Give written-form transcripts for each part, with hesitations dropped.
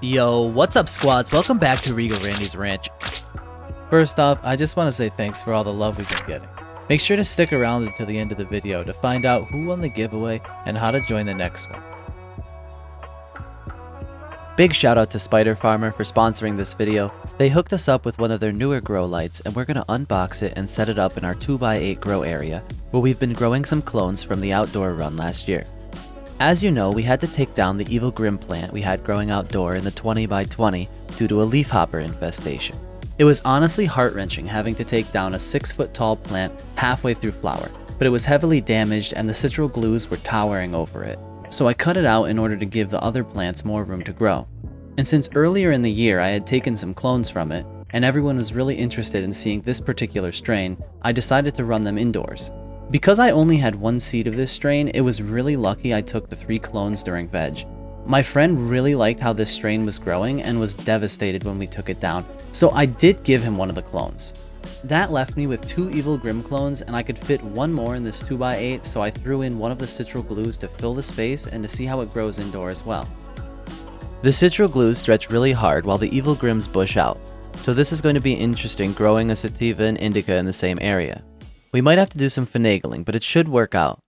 Yo, what's up squads? Welcome back to Regal Randy's Ranch. First off, I just want to say thanks for all the love we've been getting. Make sure to stick around until the end of the video to find out who won the giveaway and how to join the next one. Big shout out to SpiderFarmer for sponsoring this video. They hooked us up with one of their newer grow lights and we're going to unbox it and set it up in our 2x8 grow area where we've been growing some clones from the outdoor run last year. As you know, we had to take down the Evil Grim plant we had growing outdoor in the 20x20 due to a leafhopper infestation. It was honestly heart-wrenching having to take down a 6-foot tall plant halfway through flower, but it was heavily damaged and the Citral Glues were towering over it. So I cut it out in order to give the other plants more room to grow. And since earlier in the year I had taken some clones from it, and everyone was really interested in seeing this particular strain, I decided to run them indoors. Because I only had one seed of this strain, it was really lucky I took the 3 clones during veg. My friend really liked how this strain was growing and was devastated when we took it down, so I did give him one of the clones. That left me with 2 Evil Grim clones and I could fit one more in this 2x8, so I threw in one of the Citral Glues to fill the space and to see how it grows indoor as well. The Citral Glues stretch really hard while the Evil Grims bush out, so this is going to be interesting growing a sativa and indica in the same area. We might have to do some finagling, but it should work out.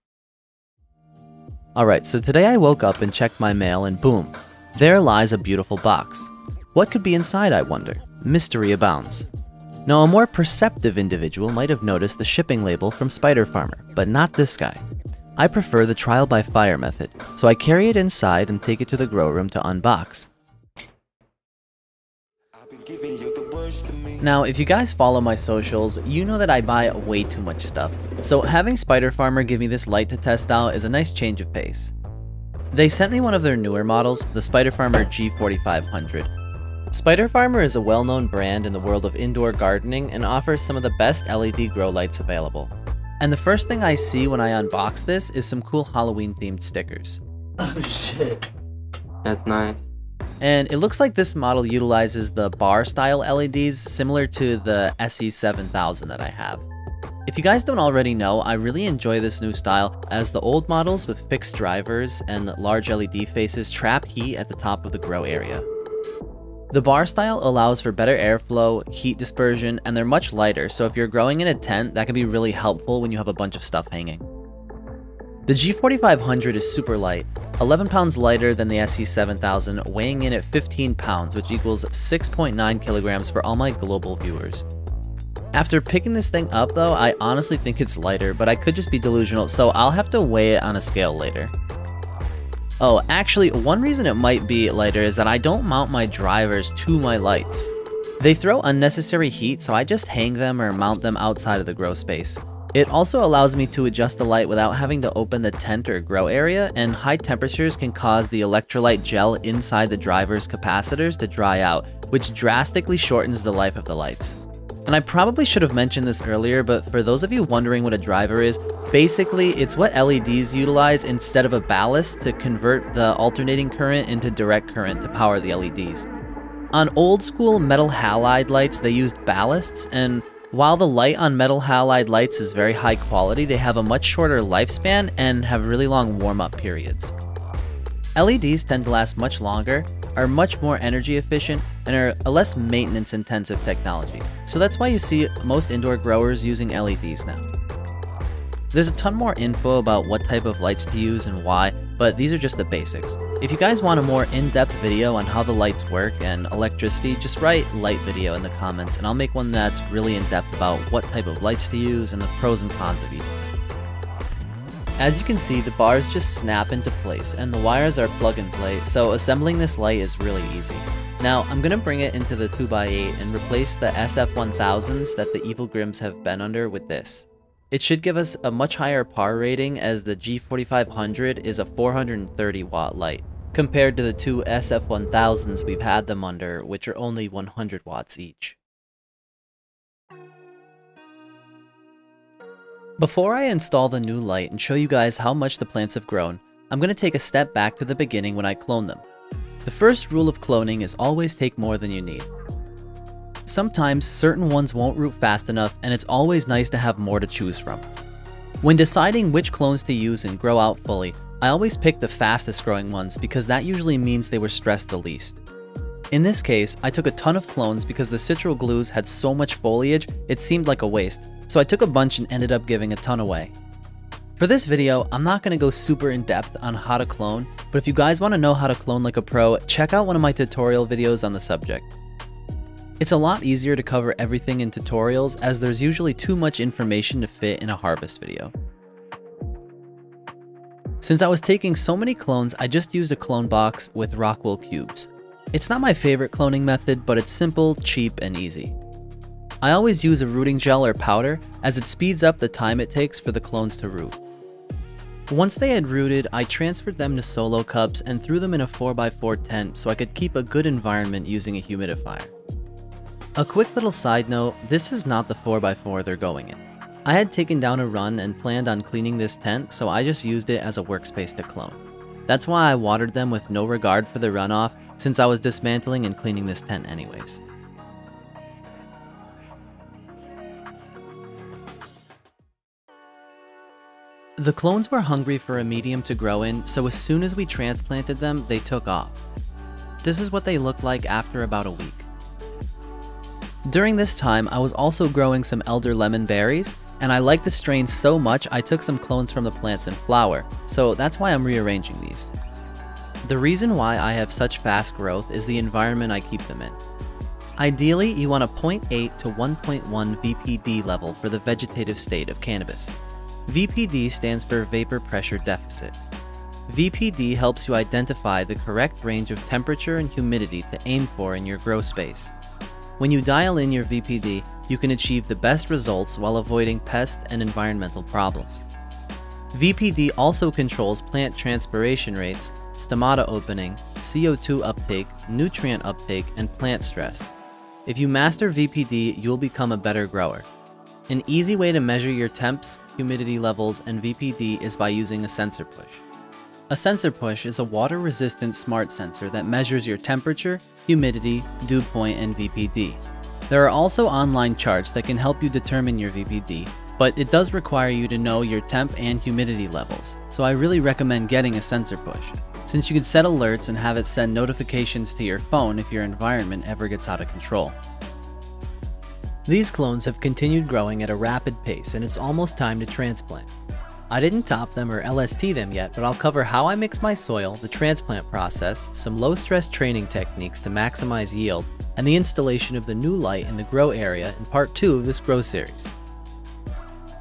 Alright, so today I woke up and checked my mail and boom, there lies a beautiful box. What could be inside, I wonder? Mystery abounds. Now, a more perceptive individual might have noticed the shipping label from SpiderFarmer, but not this guy. I prefer the trial by fire method, so I carry it inside and take it to the grow room to unbox. Now, if you guys follow my socials, you know that I buy way too much stuff, so having SpiderFarmer give me this light to test out is a nice change of pace. They sent me one of their newer models, the SpiderFarmer G4500. SpiderFarmer is a well-known brand in the world of indoor gardening and offers some of the best LED grow lights available. And the first thing I see when I unbox this is some cool Halloween-themed stickers. Oh shit. That's nice. And it looks like this model utilizes the bar-style LEDs similar to the SE7000 that I have. If you guys don't already know, I really enjoy this new style as the old models with fixed drivers and large LED faces trap heat at the top of the grow area. The bar style allows for better airflow, heat dispersion, and they're much lighter, so if you're growing in a tent, that can be really helpful when you have a bunch of stuff hanging. The G4500 is super light, 11 pounds lighter than the SC7000, weighing in at 15 pounds, which equals 6.9 kilograms for all my global viewers. After picking this thing up though, I honestly think it's lighter, but I could just be delusional, so I'll have to weigh it on a scale later. Oh, actually, one reason it might be lighter is that I don't mount my drivers to my lights. They throw unnecessary heat, so I just hang them or mount them outside of the grow space. It also allows me to adjust the light without having to open the tent or grow area, and high temperatures can cause the electrolyte gel inside the driver's capacitors to dry out, which drastically shortens the life of the lights. And I probably should have mentioned this earlier, but for those of you wondering what a driver is, basically it's what LEDs utilize instead of a ballast to convert the alternating current into direct current to power the LEDs. On old school metal halide lights, they used ballasts, and while the light on metal halide lights is very high quality, they have a much shorter lifespan and have really long warm-up periods. LEDs tend to last much longer, are much more energy efficient, and are a less maintenance intensive technology. So that's why you see most indoor growers using LEDs now. There's a ton more info about what type of lights to use and why, but these are just the basics. If you guys want a more in-depth video on how the lights work and electricity, just write light video in the comments and I'll make one that's really in-depth about what type of lights to use and the pros and cons of each. As you can see, the bars just snap into place and the wires are plug and play, so assembling this light is really easy. Now, I'm going to bring it into the 2x8 and replace the SF1000s that the Evil Grims have been under with this. It should give us a much higher PAR rating as the G4500 is a 430 watt light, compared to the 2 SF1000s we've had them under, which are only 100 watts each. Before I install the new light and show you guys how much the plants have grown, I'm going to take a step back to the beginning when I clone them. The first rule of cloning is always take more than you need. Sometimes certain ones won't root fast enough and it's always nice to have more to choose from. When deciding which clones to use and grow out fully, I always pick the fastest growing ones because that usually means they were stressed the least. In this case, I took a ton of clones because the Citral Glues had so much foliage, it seemed like a waste, so I took a bunch and ended up giving a ton away. For this video, I'm not going to go super in depth on how to clone, but if you guys want to know how to clone like a pro, check out one of my tutorial videos on the subject. It's a lot easier to cover everything in tutorials as there's usually too much information to fit in a harvest video. Since I was taking so many clones, I just used a clone box with Rockwell cubes. It's not my favorite cloning method, but it's simple, cheap, and easy. I always use a rooting gel or powder as it speeds up the time it takes for the clones to root. Once they had rooted, I transferred them to solo cups and threw them in a 4x4 tent so I could keep a good environment using a humidifier. A quick little side note, this is not the 4x4 they're going in. I had taken down a run and planned on cleaning this tent, so I just used it as a workspace to clone. That's why I watered them with no regard for the runoff, since I was dismantling and cleaning this tent anyways. The clones were hungry for a medium to grow in, so as soon as we transplanted them, they took off. This is what they looked like after about a week. During this time, I was also growing some elder lemon berries, and I liked the strain so much I took some clones from the plants in flower, so that's why I'm rearranging these. The reason why I have such fast growth is the environment I keep them in. Ideally, you want a 0.8 to 1.1 VPD level for the vegetative state of cannabis. VPD stands for vapor pressure deficit. VPD helps you identify the correct range of temperature and humidity to aim for in your grow space. When you dial in your VPD, you can achieve the best results while avoiding pest and environmental problems. VPD also controls plant transpiration rates, stomata opening, CO2 uptake, nutrient uptake, and plant stress. If you master VPD, you'll become a better grower. An easy way to measure your temps, humidity levels, and VPD is by using a sensor push. A sensor push is a water-resistant smart sensor that measures your temperature, humidity, dew point, and VPD. There are also online charts that can help you determine your VPD, but it does require you to know your temp and humidity levels, so I really recommend getting a sensor push, since you can set alerts and have it send notifications to your phone if your environment ever gets out of control. These clones have continued growing at a rapid pace, and it's almost time to transplant. I didn't top them or LST them yet, but I'll cover how I mix my soil, the transplant process, some low-stress training techniques to maximize yield, and the installation of the new light in the grow area in part 2 of this grow series.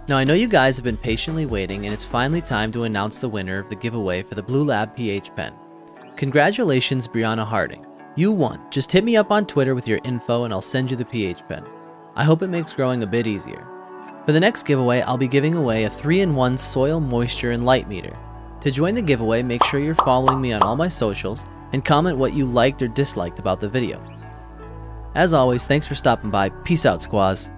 Now I know you guys have been patiently waiting, and it's finally time to announce the winner of the giveaway for the Blue Lab pH pen. Congratulations, Brianna Harding. You won. Just hit me up on Twitter with your info and I'll send you the pH pen. I hope it makes growing a bit easier. For the next giveaway, I'll be giving away a 3-in-1 soil moisture and light meter. To join the giveaway, make sure you're following me on all my socials and comment what you liked or disliked about the video. As always, thanks for stopping by. Peace out, squaws.